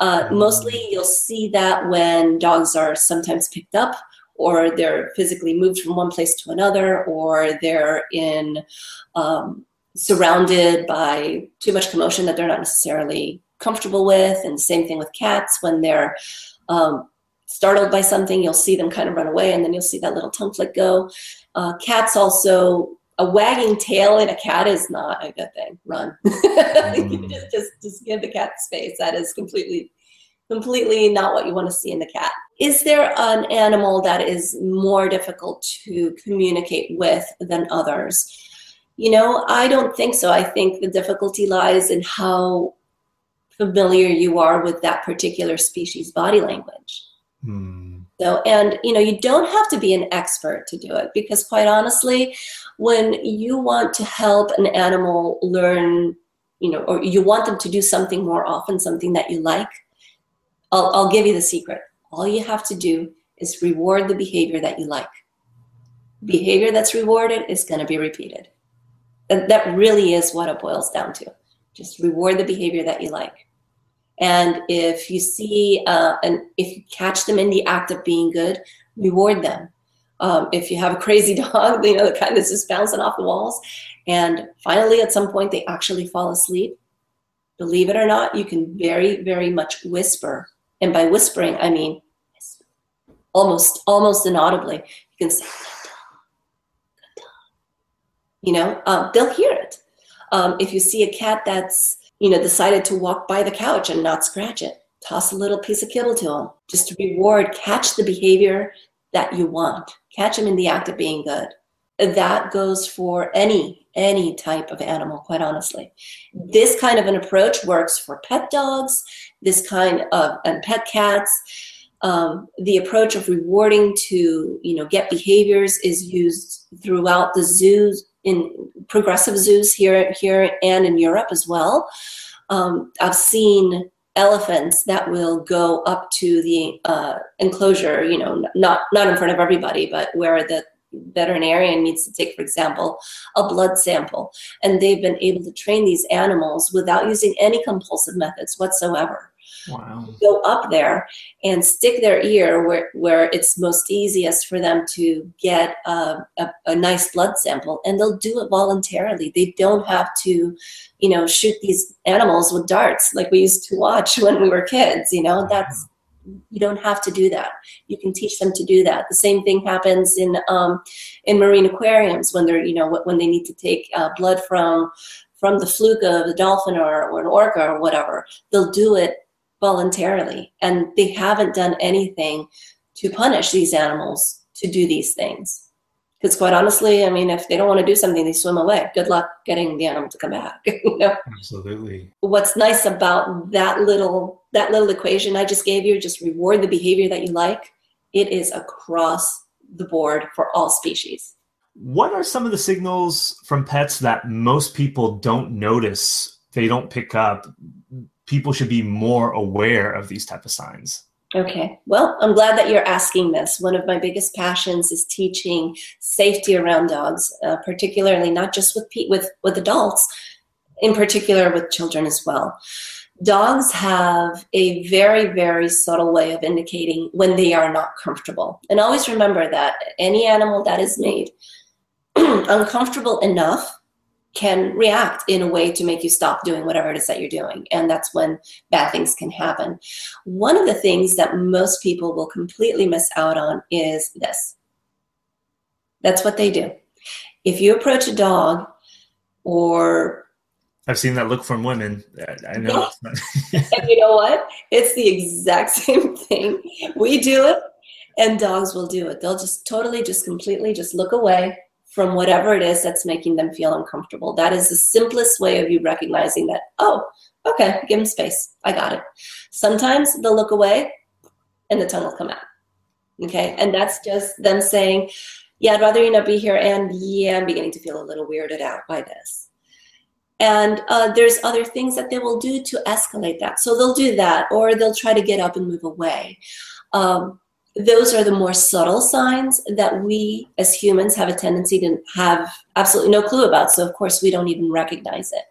Uh, mostly you'll see that when dogs are sometimes picked up, or they're physically moved from one place to another, or they're in um, surrounded by too much commotion that they're not necessarily comfortable with. And same thing with cats. When they're um, startled by something, you'll see them kind of run away, and then you'll see that little tongue flick go. Uh, cats also, a wagging tail in a cat is not a good thing. Run. Mm. just, just, just give the cat space. That is completely, completely not what you want to see in the cat. Is there an animal that is more difficult to communicate with than others? You know, I don't think so. I think the difficulty lies in how familiar you are with that particular species' body language. Mm. So, and, you know, you don't have to be an expert to do it, because quite honestly, when you want to help an animal learn, you know, or you want them to do something more often, something that you like, I'll, I'll give you the secret. All you have to do is reward the behavior that you like. Behavior that's rewarded is going to be repeated. And that really is what it boils down to. Just reward the behavior that you like. And if you see, uh, and if you catch them in the act of being good, reward them. Um, if you have a crazy dog, you know, the kind that's just bouncing off the walls, and finally at some point they actually fall asleep, believe it or not, you can very, very much whisper. And by whispering, I mean almost, almost inaudibly. You can say, good dog, good dog. You know, um, they'll hear it. Um, if you see a cat that's, you know, decided to walk by the couch and not scratch it, toss a little piece of kibble to them, just to reward, catch the behavior that you want. Catch them in the act of being good. That goes for any, any type of animal, quite honestly. This kind of an approach works for pet dogs, this kind of, and pet cats. Um, the approach of rewarding to, you know, get behaviors is used throughout the zoos, in progressive zoos here, here and in Europe as well. Um, I've seen elephants that will go up to the uh, enclosure, you know, not, not in front of everybody, but where the veterinarian needs to take, for example, a blood sample. And they've been able to train these animals without using any compulsive methods whatsoever. Wow. Go up there and stick their ear where, where it's most easiest for them to get a, a, a nice blood sample, and they'll do it voluntarily. They don't have to, you know, shoot these animals with darts like we used to watch when we were kids. You know, that's, you don't have to do that. You can teach them to do that. The same thing happens in um, in marine aquariums when they're, you know, when they need to take uh, blood from from the fluke of a dolphin or, or an orca or whatever. They'll do it voluntarily, and they haven't done anything to punish these animals to do these things. Because quite honestly, I mean, if they don't want to do something, they swim away. Good luck getting the animal to come back. You know? Absolutely. What's nice about that little that little equation I just gave you, just reward the behavior that you like. It is across the board for all species. What are some of the signals from pets that most people don't notice, they don't pick up? People should be more aware of these type of signs. Okay. Well, I'm glad that you're asking this. One of my biggest passions is teaching safety around dogs, uh, particularly not just with, pe- with with adults, in particular with children as well. Dogs have a very, very subtle way of indicating when they are not comfortable. And always remember that any animal that is made uncomfortable enough can react in a way to make you stop doing whatever it is that you're doing. And that's when bad things can happen. One of the things that most people will completely miss out on is this. That's what they do. If you approach a dog or... I've seen that look from women. I know. Yeah. It's not. And you know what? It's the exact same thing. We do it and dogs will do it. They'll just totally, just completely just look away from whatever it is that's making them feel uncomfortable. That is the simplest way of you recognizing that, oh, okay, give them space. I got it. Sometimes they'll look away and the tongue will come out. Okay. And that's just them saying, yeah, I'd rather you not be here. And yeah, I'm beginning to feel a little weirded out by this. And uh, there's other things that they will do to escalate that. So they'll do that, or they'll try to get up and move away. Um, those are the more subtle signs that we as humans have a tendency to have absolutely no clue about. So of course we don't even recognize it.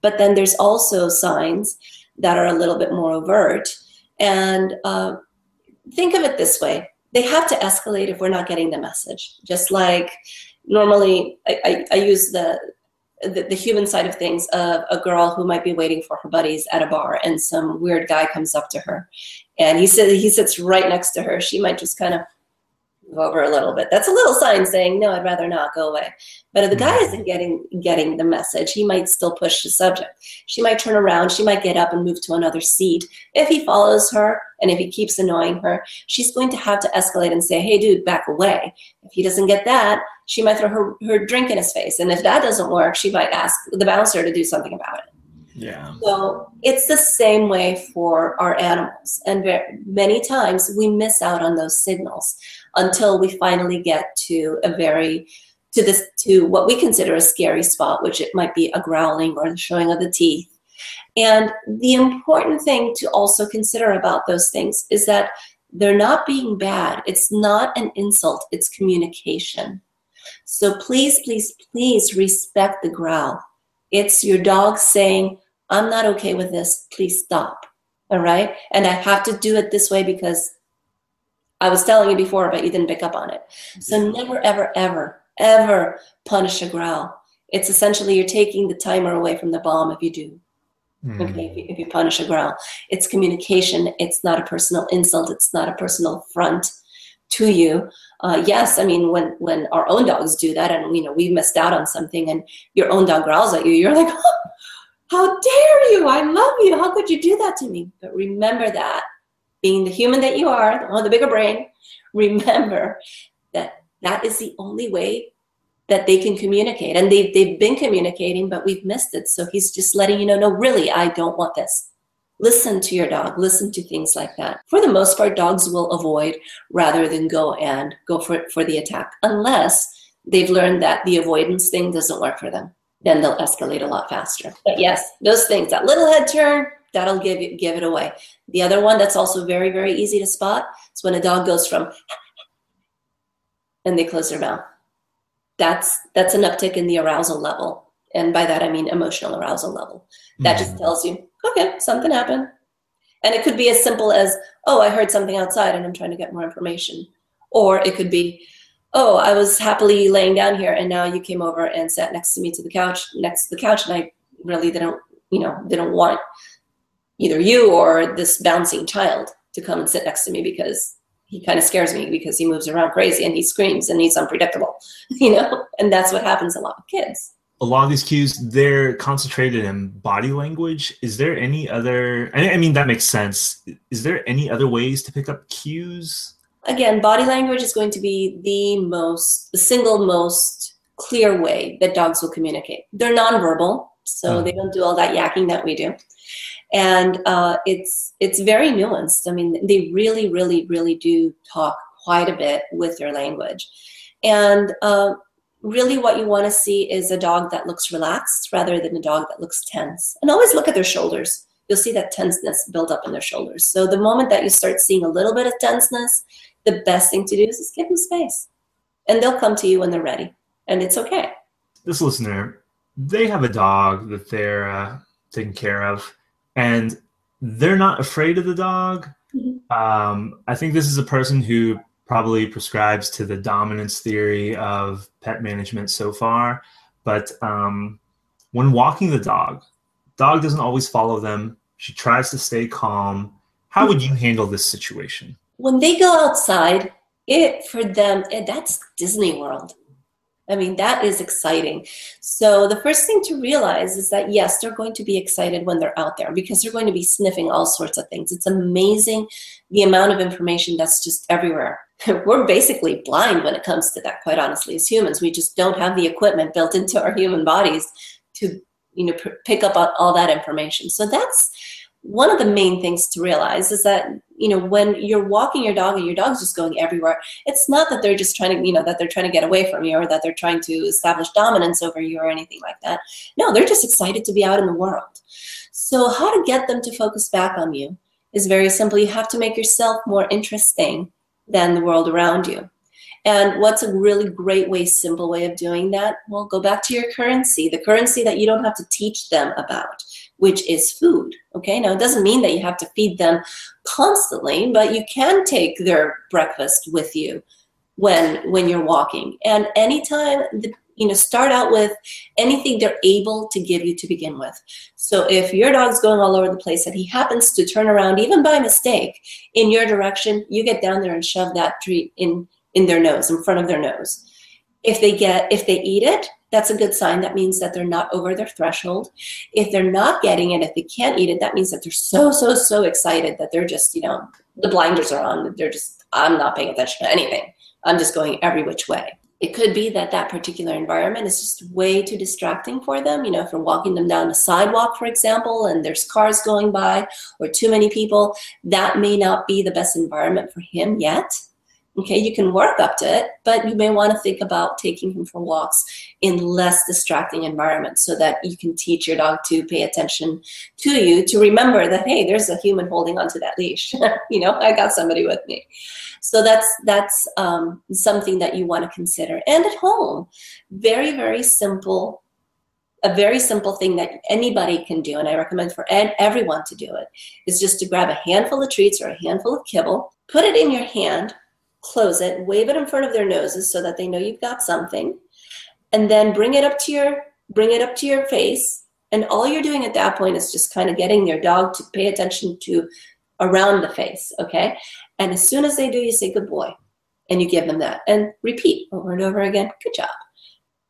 But then there's also signs that are a little bit more overt. And uh, think of it this way. They have to escalate if we're not getting the message. Just like normally I, I, I use the... The, the human side of things of a girl who might be waiting for her buddies at a bar and some weird guy comes up to her and he says he sits right next to her. She might just kind of move over a little bit. That's a little sign saying, no, I'd rather not, go away. But if the guy isn't getting getting the message, he might still push the subject. She might turn around. She might get up and move to another seat. If he follows her and if he keeps annoying her, she's going to have to escalate and say, hey, dude, back away. If he doesn't get that, she might throw her, her drink in his face. And if that doesn't work, she might ask the bouncer to do something about it. Yeah. So it's the same way for our animals. And very, many times we miss out on those signals until we finally get to a very, to this, to what we consider a scary spot, which it might be a growling or the showing of the teeth. And the important thing to also consider about those things is that they're not being bad. It's not an insult. It's communication. So please, please, please respect the growl. It's your dog saying, I'm not okay with this. Please stop. All right? And I have to do it this way because I was telling you before, but you didn't pick up on it. So never, ever, ever, ever punish a growl. It's essentially you're taking the timer away from the bomb if you do. Mm-hmm. Okay, if you, if you punish a growl. It's communication. It's not a personal insult. It's not a personal affront to you. Uh, yes, I mean, when, when our own dogs do that and, you know, we missed out on something and your own dog growls at you, you're like, oh, how dare you? I love you. How could you do that to me? But remember that, being the human that you are, the one with the bigger brain, remember that that is the only way that they can communicate. And they've, they've been communicating, but we've missed it. So he's just letting you know, no, really, I don't want this. Listen to your dog. Listen to things like that. For the most part, dogs will avoid rather than go and go for for the attack, unless they've learned that the avoidance thing doesn't work for them. Then they'll escalate a lot faster. But yes, those things, that little head turn, that'll give it, give it away. The other one that's also very, very easy to spot is when a dog goes from and they close their mouth. That's that's an uptick in the arousal level. And by that, I mean emotional arousal level. That just tells you, okay, something happened. And it could be as simple as, oh, I heard something outside and I'm trying to get more information. Or it could be, oh, I was happily laying down here and now you came over and sat next to me to the couch, next to the couch. And I really didn't, you know, didn't want either you or this bouncing child to come and sit next to me because he kind of scares me because he moves around crazy and he screams and he's unpredictable, you know? And that's what happens a lot with kids. A lot of these cues, they're concentrated in body language. Is there any other, I mean, that makes sense. Is there any other ways to pick up cues? Again, body language is going to be the most, the single most clear way that dogs will communicate. They're nonverbal, so oh. they don't do all that yakking that we do. And uh, it's it's very nuanced. I mean, they really, really, really do talk quite a bit with their language. And uh, really what you want to see is a dog that looks relaxed rather than a dog that looks tense. And always look at their shoulders. You'll see that tenseness build up in their shoulders. So the moment that you start seeing a little bit of tenseness, the best thing to do is just give them space. And they'll come to you when they're ready. And it's okay. This listener, they have a dog that they're uh, taking care of. And they're not afraid of the dog. Mm-hmm. Um, I think this is a person who probably prescribes to the dominance theory of pet management so far. But um, when walking the dog, dog doesn't always follow them. She tries to stay calm. How would you handle this situation? When they go outside, it for them, it, that's Disney World. I mean, that is exciting. So the first thing to realize is that, yes, they're going to be excited when they're out there because they're going to be sniffing all sorts of things. It's amazing the amount of information that's just everywhere. We're basically blind when it comes to that, quite honestly, as humans. We just don't have the equipment built into our human bodies to, you know, p- pick up on all that information. So that's one of the main things to realize is that, you know, when you're walking your dog and your dog's just going everywhere, it's not that they're just trying to, you know, that they're trying to get away from you or that they're trying to establish dominance over you or anything like that. No, they're just excited to be out in the world. So how to get them to focus back on you is very simple. You have to make yourself more interesting than the world around you. And what's a really great way, simple way of doing that? Well, go back to your currency, the currency that you don't have to teach them about, which is food, okay? Now, it doesn't mean that you have to feed them constantly, but you can take their breakfast with you when when you're walking. And anytime, the, you know, start out with anything they're able to give you to begin with. So if your dog's going all over the place and he happens to turn around, even by mistake, in your direction, you get down there and shove that treat in in their nose, in front of their nose. If they get, if they eat it, that's a good sign. That means that they're not over their threshold. If they're not getting it, if they can't eat it, that means that they're so, so, so excited that they're just, you know, the blinders are on. They're just, I'm not paying attention to anything. I'm just going every which way. It could be that that particular environment is just way too distracting for them. You know, if you're walking them down the sidewalk, for example, and there's cars going by or too many people, that may not be the best environment for him yet. Okay, you can work up to it, but you may want to think about taking him for walks in less distracting environments so that you can teach your dog to pay attention to you, to remember that, hey, there's a human holding onto that leash. You know, I got somebody with me. So that's that's um, something that you want to consider. And at home, very, very simple, a very simple thing that anybody can do, and I recommend for ed- everyone to do it, is just to grab a handful of treats or a handful of kibble, put it in your hand, close it, wave it in front of their noses so that they know you've got something, and then bring it up to your bring it up to your face. And all you're doing at that point is just kind of getting your dog to pay attention to around the face, okay? And as soon as they do, you say, good boy, and you give them that. And repeat over and over again, good job,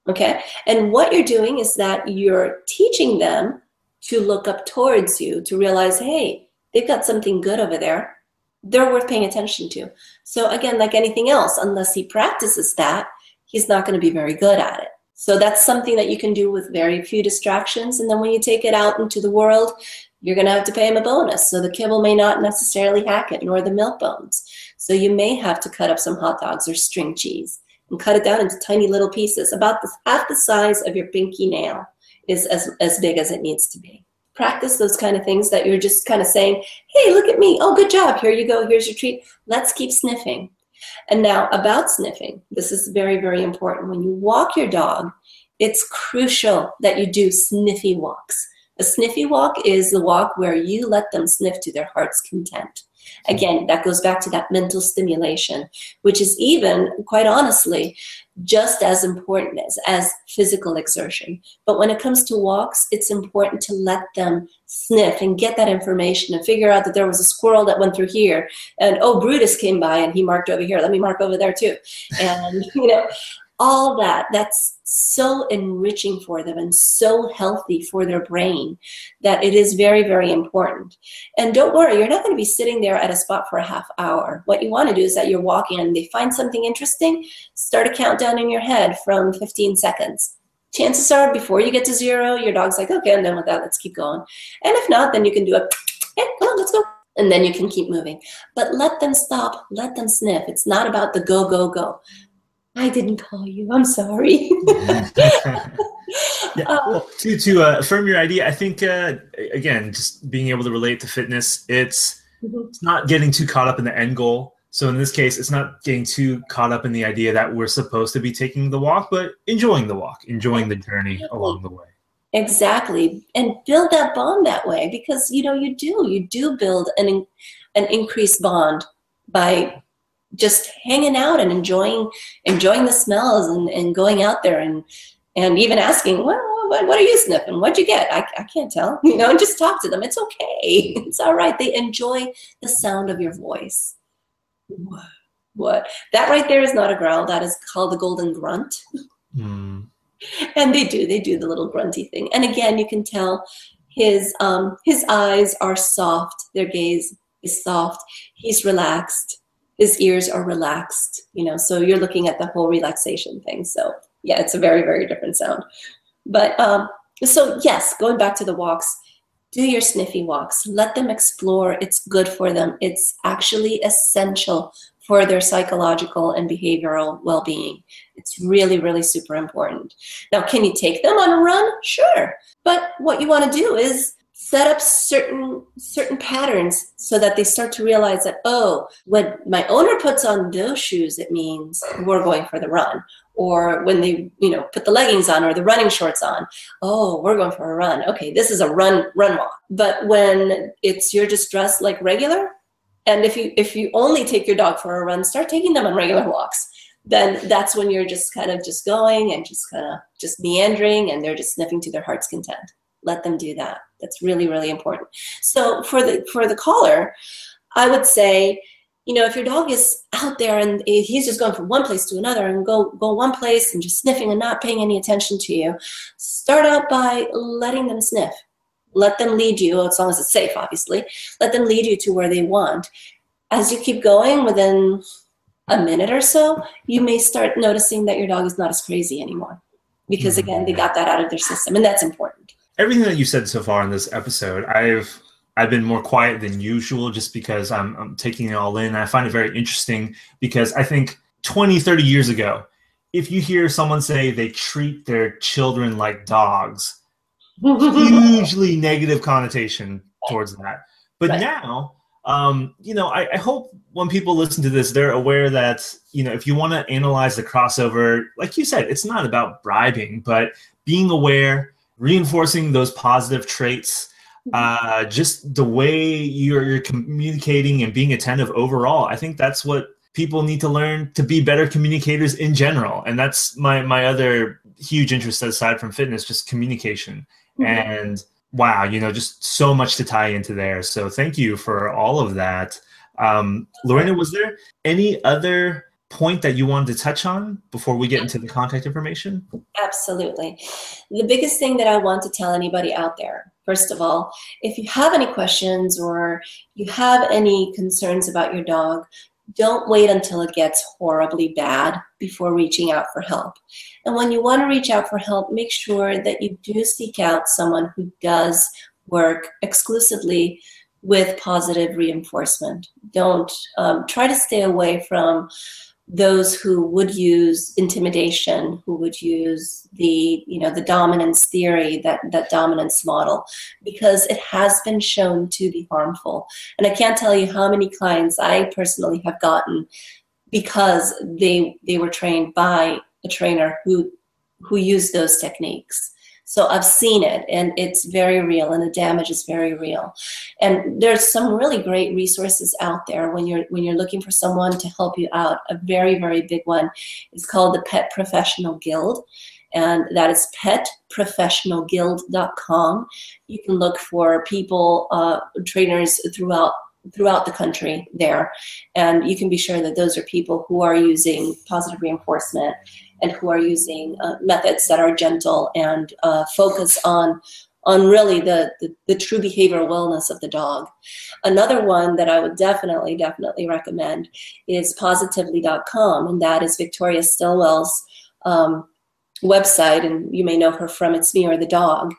okay? And what you're doing is that you're teaching them to look up towards you, to realize, hey, they've got something good over there. They're worth paying attention to. So again, like anything else, unless he practices that, he's not going to be very good at it. So that's something that you can do with very few distractions. And then when you take it out into the world, you're going to have to pay him a bonus. So the kibble may not necessarily hack it, nor the milk bones. So you may have to cut up some hot dogs or string cheese and cut it down into tiny little pieces, about the, half the size of your pinky nail is as, as big as it needs to be. Practice those kind of things that you're just kind of saying, hey, look at me. Oh, good job. Here you go. Here's your treat. Let's keep sniffing. And now about sniffing, this is very, very important. When you walk your dog, it's crucial that you do sniffy walks. A sniffy walk is the walk where you let them sniff to their heart's content. Again, that goes back to that mental stimulation, which is even, quite honestly, just as important as, as physical exertion. But when it comes to walks, it's important to let them sniff and get that information and figure out that there was a squirrel that went through here, and oh, Brutus came by and he marked over here. Let me mark over there too. And, you know, all that, that's so enriching for them and so healthy for their brain that it is very, very important. And don't worry, you're not going to be sitting there at a spot for a half hour. What you want to do is that you're walking and they find something interesting, start a countdown in your head from fifteen seconds. Chances are before you get to zero, your dog's like, okay, I'm done with that, let's keep going. And if not, then you can do a, hey, come on, let's go. And then you can keep moving. But let them stop, let them sniff. It's not about the go, go, go. I didn't call you, I'm sorry. yeah, well, to to uh, affirm your idea, I think, uh, again, just being able to relate to fitness, it's, mm-hmm. it's not getting too caught up in the end goal. So in this case, it's not getting too caught up in the idea that we're supposed to be taking the walk, but enjoying the walk, enjoying the journey along the way. Exactly. And build that bond that way, because, you know, you do. You do build an, an increased bond by just hanging out and enjoying enjoying the smells and, and going out there and, and even asking, well, what, what are you sniffing? What'd you get? I, I can't tell. You know, and just talk to them. It's okay. It's all right. They enjoy the sound of your voice. What? That right there is not a growl. That is called the golden grunt. Mm. And they do. They do the little grunty thing. And again, you can tell his um, his eyes are soft. Their gaze is soft. He's relaxed. His ears are relaxed. You know, so you're looking at the whole relaxation thing. So yeah, it's a very, very different sound. But um, so yes, going back to the walks. Do your sniffy walks. Let them explore. It's good for them. It's actually essential for their psychological and behavioral well-being. It's really, really super important. Now, can you take them on a run? Sure. But what you want to do is set up certain certain patterns so that they start to realize that, oh, when my owner puts on those shoes, it means we're going for the run. Or when they, you know, put the leggings on or the running shorts on, oh, we're going for a run. Okay, this is a run run walk. But when it's you're just dressed like regular, and if you if you only take your dog for a run, start taking them on regular walks. Then that's when you're just kind of just going and just kind of just meandering, and they're just sniffing to their heart's content. Let them do that. That's really, really important. So for the for the caller, I would say, you know, if your dog is out there and he's just going from one place to another and go go one place and just sniffing and not paying any attention to you, start out by letting them sniff. Let them lead you, as long as it's safe, obviously. Let them lead you to where they want. As you keep going, within a minute or so, you may start noticing that your dog is not as crazy anymore. Because, again, they got that out of their system, and that's important. Everything that you said so far in this episode, I've... I've been more quiet than usual just because I'm, I'm taking it all in. I find it very interesting because I think twenty, thirty years ago, if you hear someone say they treat their children like dogs, hugely negative connotation towards that. But right. now, um, you know, I, I hope when people listen to this, they're aware that, you know, if you want to analyze the crossover, like you said, it's not about bribing, but being aware, reinforcing those positive traits. Uh, just the way you're, you're communicating and being attentive overall. I think that's what people need to learn to be better communicators in general. And that's my, my other huge interest aside from fitness, just communication. Mm-hmm. And wow, you know, just so much to tie into there. So thank you for all of that. Um, Lorena, was there any other point that you wanted to touch on before we get into the contact information? Absolutely. The biggest thing that I want to tell anybody out there, first of all, if you have any questions or you have any concerns about your dog, don't wait until it gets horribly bad before reaching out for help. And when you want to reach out for help, make sure that you do seek out someone who does work exclusively with positive reinforcement. Don't um, try to stay away from those who would use intimidation, who would use the, you know, the dominance theory, that, that dominance model, because it has been shown to be harmful. And I can't tell you how many clients I personally have gotten because they they were trained by a trainer who who used those techniques. So I've seen it, and it's very real, and the damage is very real. And there's some really great resources out there when you're when you're looking for someone to help you out. A very, very big one is called the Pet Professional Guild, and that is pet professional guild dot com. You can look for people, uh, trainers throughout throughout the country there, and you can be sure that those are people who are using positive reinforcement and who are using uh, methods that are gentle and uh, focus on on really the, the, the true behavioral wellness of the dog. Another one that I would definitely, definitely recommend is positively dot com, and that is Victoria Stillwell's um, website, and you may know her from It's Me or the Dog.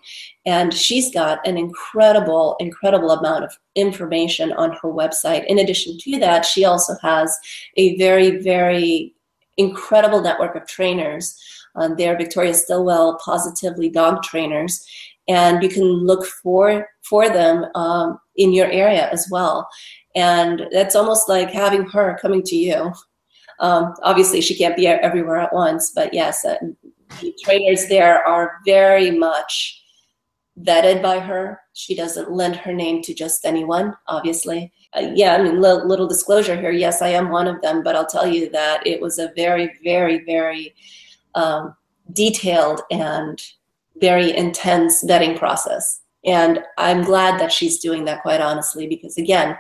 And she's got an incredible, incredible amount of information on her website. In addition to that, she also has a very, very incredible network of trainers. Um, they're Victoria Stillwell Positively Dog Trainers, and you can look for for them um, in your area as well. And that's almost like having her coming to you. Um, obviously, she can't be everywhere at once, but yes, uh, the trainers there are very much vetted by her. She doesn't lend her name to just anyone, obviously. Uh, yeah, I mean, li- little disclosure here. Yes, I am one of them, but I'll tell you that it was a very, very, very um, detailed and very intense vetting process. And I'm glad that she's doing that, quite honestly, because again,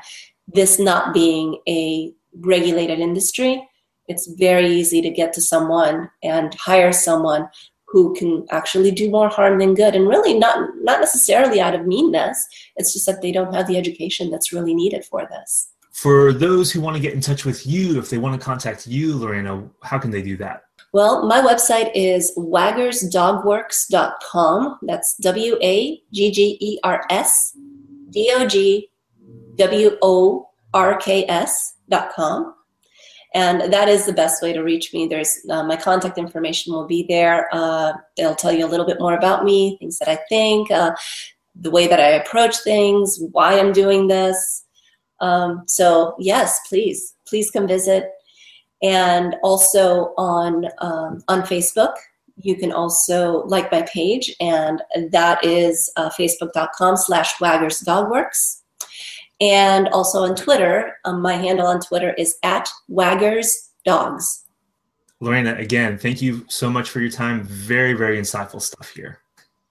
this not being a regulated industry, it's very easy to get to someone and hire someone who can actually do more harm than good, and really not, not necessarily out of meanness. It's just that they don't have the education that's really needed for this. For those who want to get in touch with you, if they want to contact you, Lorena, how can they do that? Well, my website is waggers dog works dot com. That's W A G G E R S D O G W O R K S dot com. And that is the best way to reach me. There's uh, my contact information will be there. Uh, it'll tell you a little bit more about me, things that I think, uh, the way that I approach things, why I'm doing this. Um, so yes, please, please come visit. And also on um, on Facebook, you can also like my page, and that is uh, facebook dot com slash waggers dog works. And also on Twitter, um, my handle on Twitter is at Waggers Dogs. Lorena, again, thank you so much for your time. Very, very insightful stuff here.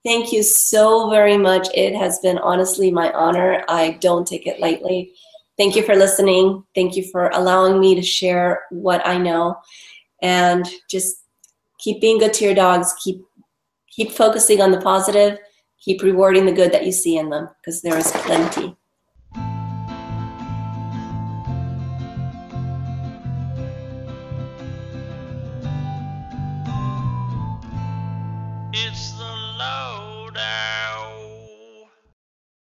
Thank you so very much. It has been honestly my honor. I don't take it lightly. Thank you for listening. Thank you for allowing me to share what I know. And just keep being good to your dogs. Keep keep focusing on the positive. Keep rewarding the good that you see in them, because there is plenty.